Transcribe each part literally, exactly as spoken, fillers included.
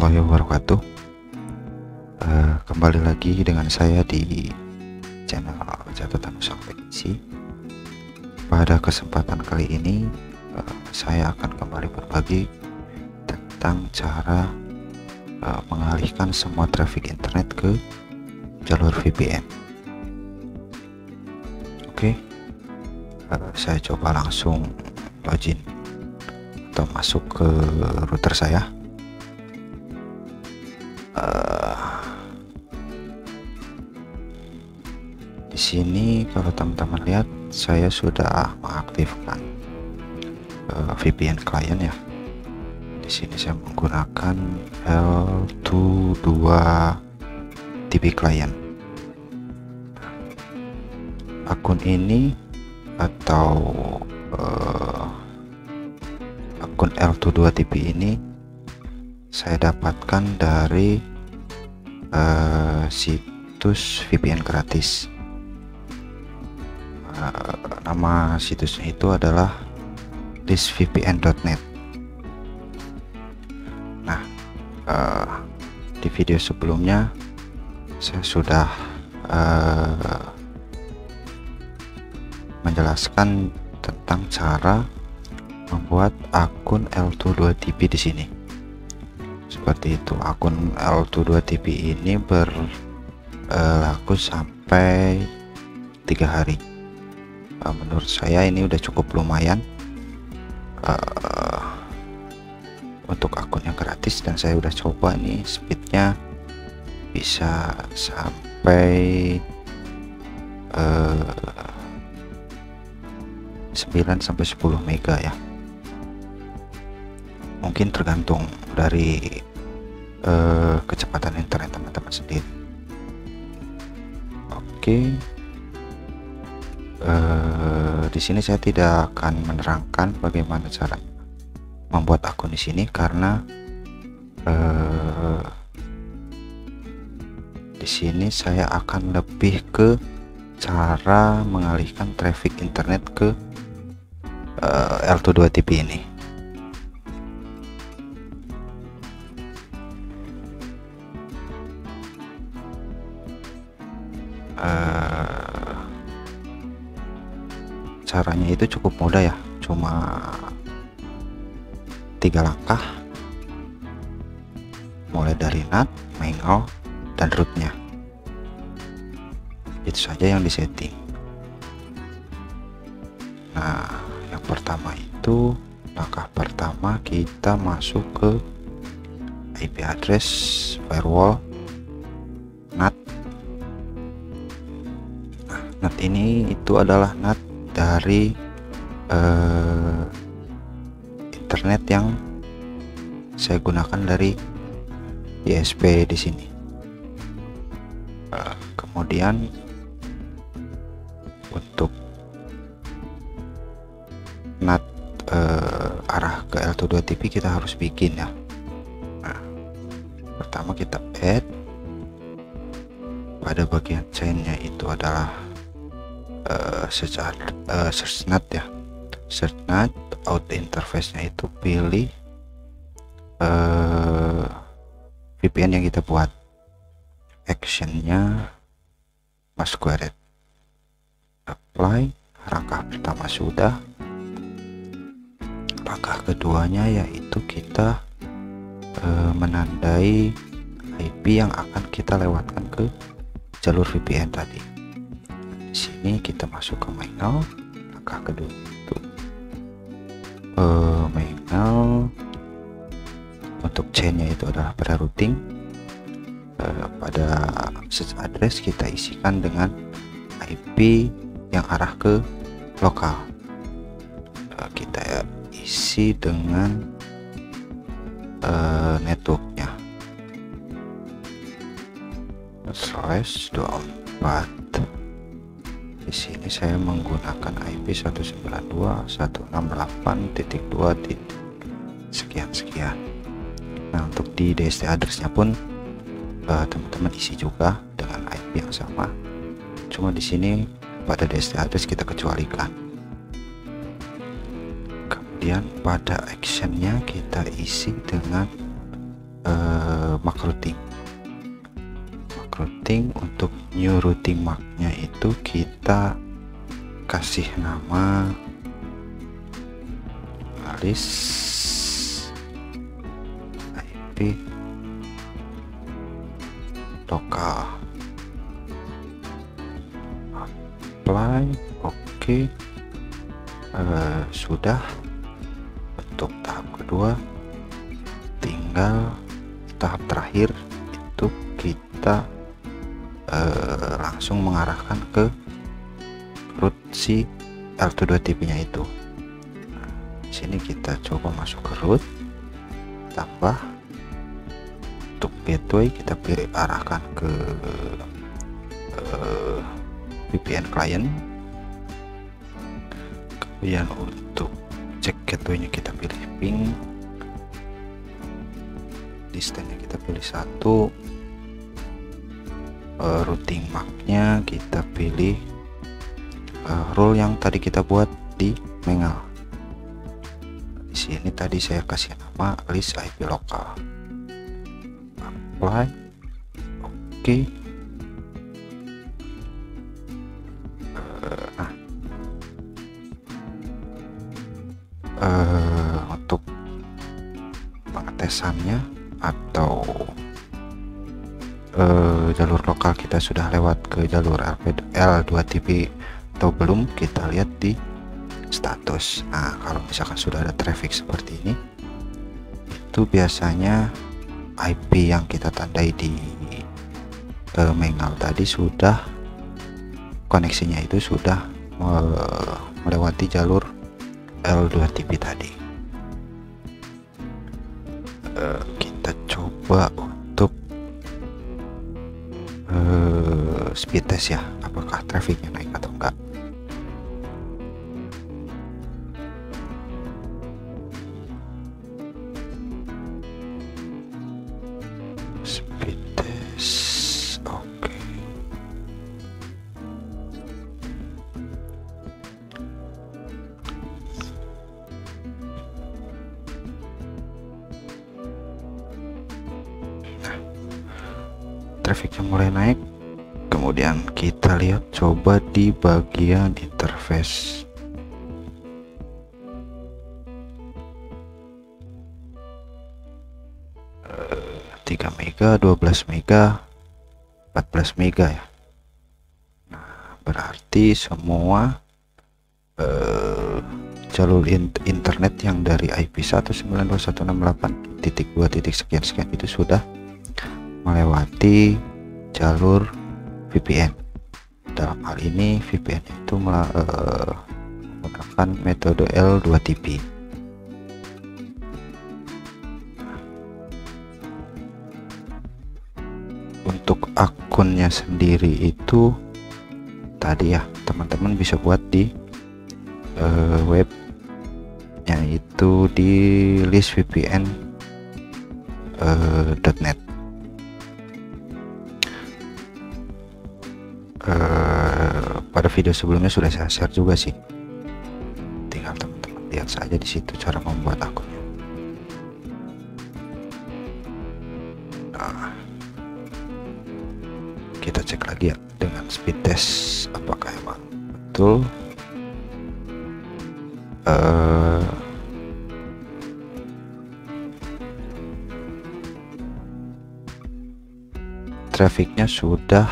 warahmatullahi wabarakatuh. Uh, kembali lagi dengan saya di channel Catatan Usang Teknisi. Pada kesempatan kali ini uh, saya akan kembali berbagi tentang cara uh, mengalihkan semua traffic internet ke jalur V P N. Oke, okay. uh, saya coba langsung login atau masuk ke router saya. Uh, di sini kalau teman-teman lihat, saya sudah mengaktifkan uh, V P N client ya. Di sini saya menggunakan L dua T P client. Akun ini atau uh, akun L dua T P ini saya dapatkan dari uh, situs V P N gratis. Uh, nama situsnya itu adalah this V P N dot net. Nah, uh, di video sebelumnya saya sudah uh, menjelaskan tentang cara membuat akun L dua T P di sini. Seperti itu, akun L dua T P ini berlaku sampai tiga hari. Menurut saya ini udah cukup lumayan uh, untuk akun yang gratis, dan saya udah coba nih, speednya bisa sampai uh, sembilan sampai sepuluh mega ya. Mungkin tergantung dari uh, kecepatan internet teman-teman sendiri. Oke, okay. uh, di sini saya tidak akan menerangkan bagaimana cara membuat akun di sini, karena uh, di sini saya akan lebih ke cara mengalihkan traffic internet ke uh, L dua T P ini. Uh, caranya itu cukup mudah ya, cuma tiga langkah, mulai dari N A T, Mangle, dan rootnya. Itu saja yang disetting. Nah, yang pertama itu langkah pertama kita masuk ke I P address firewall N A T. Nah, N A T ini itu adalah N A T dari eh, internet yang saya gunakan dari I S P di sini. Eh, kemudian untuk N A T eh, arah ke L dua T P kita harus bikin ya. Nah, pertama kita add, pada bagian chainnya itu adalah eh, search, eh, search N A T ya. Search N A T, out interface nya itu pilih eh, V P N yang kita buat, actionnya masquerade, apply. Langkah pertama sudah. Langkah keduanya yaitu kita e, menandai I P yang akan kita lewatkan ke jalur V P N tadi. Di sini kita masuk ke Mangle. Langkah kedua itu e, Mangle. Untuk chainnya itu adalah pada routing, e, pada search address kita isikan dengan I P yang arah ke lokal. Uh, kita isi dengan uh, networknya slash dua puluh empat. Di sini saya menggunakan I P satu sembilan dua titik satu enam delapan titik dua titik sekian sekian. Nah, untuk di D S T addressnya pun teman-teman uh, isi juga dengan I P yang sama, cuma di sini pada D S T address kita kecualikan. Kemudian pada actionnya kita isi dengan e, eh, MAC routing. MAC routing untuk new routing MAC-nya itu kita kasih nama alias I P lokal. Apply, oke. Okay. Uh, sudah. Untuk tahap kedua tinggal tahap terakhir itu kita uh, langsung mengarahkan ke root si L two T P nya itu. Nah, sini kita coba masuk ke root, tambah. Untuk gateway kita pilih arahkan ke uh, V P N client. Kemudian untuk cek gateway-nya kita pilih ping, distance-nya kita pilih satu, uh, routing M A C-nya kita pilih uh, rule yang tadi kita buat di Mangle. Di sini tadi saya kasih nama list I P lokal. Apply, oke. Okay. Uh, nah. uh, untuk pengetesannya atau uh, jalur lokal kita sudah lewat ke jalur L two T P atau belum, kita lihat di status. Nah, kalau misalkan sudah ada traffic seperti ini, itu biasanya I P yang kita tandai di uh, Mangle tadi sudah, koneksinya itu sudah uh, melewati jalur L two T P tadi. Uh, kita coba untuk uh, speed test ya, apakah trafficnya naik atau enggak. Trafficnya mulai naik, kemudian kita lihat coba di bagian interface. Tiga mega, dua belas mega, empat belas mega ya. Nah, berarti semua uh, jalur internet yang dari I P satu sembilan dua satu enam delapan titik dua titik sekian sekian itu sudah melewati jalur V P N. Dalam hal ini V P N itu menggunakan metode L two T P. Untuk akunnya sendiri itu tadi ya teman-teman bisa buat di uh, web, yaitu di list V P N dot net. Uh, pada video sebelumnya sudah saya share juga sih, tinggal teman-teman lihat saja di situ cara membuat akunnya. Nah, kita cek lagi ya dengan speed test apakah emang betul. Uh, trafficnya sudah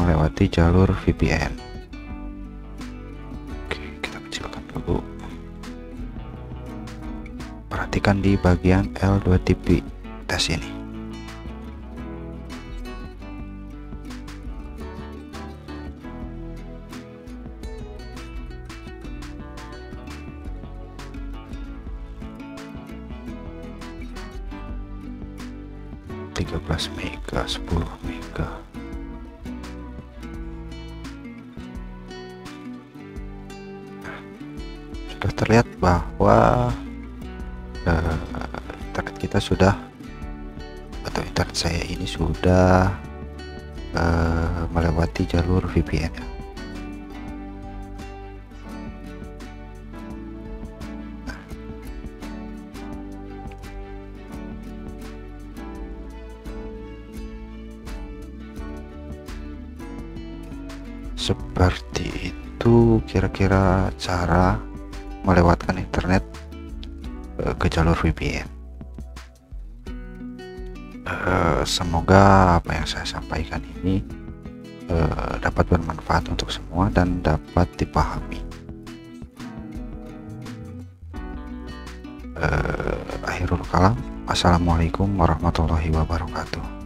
melewati jalur V P N. Oke, kita kecilkan dulu. Perhatikan di bagian L two T P tes ini. tiga belas mega, sepuluh mega. Sudah terlihat bahwa uh, internet kita sudah, atau internet saya ini sudah uh, melewati jalur V P N. Nah, seperti itu kira-kira cara melewatkan internet ke jalur V P N. Semoga apa yang saya sampaikan ini dapat bermanfaat untuk semua dan dapat dipahami. Akhirul kalam, assalamualaikum warahmatullahi wabarakatuh.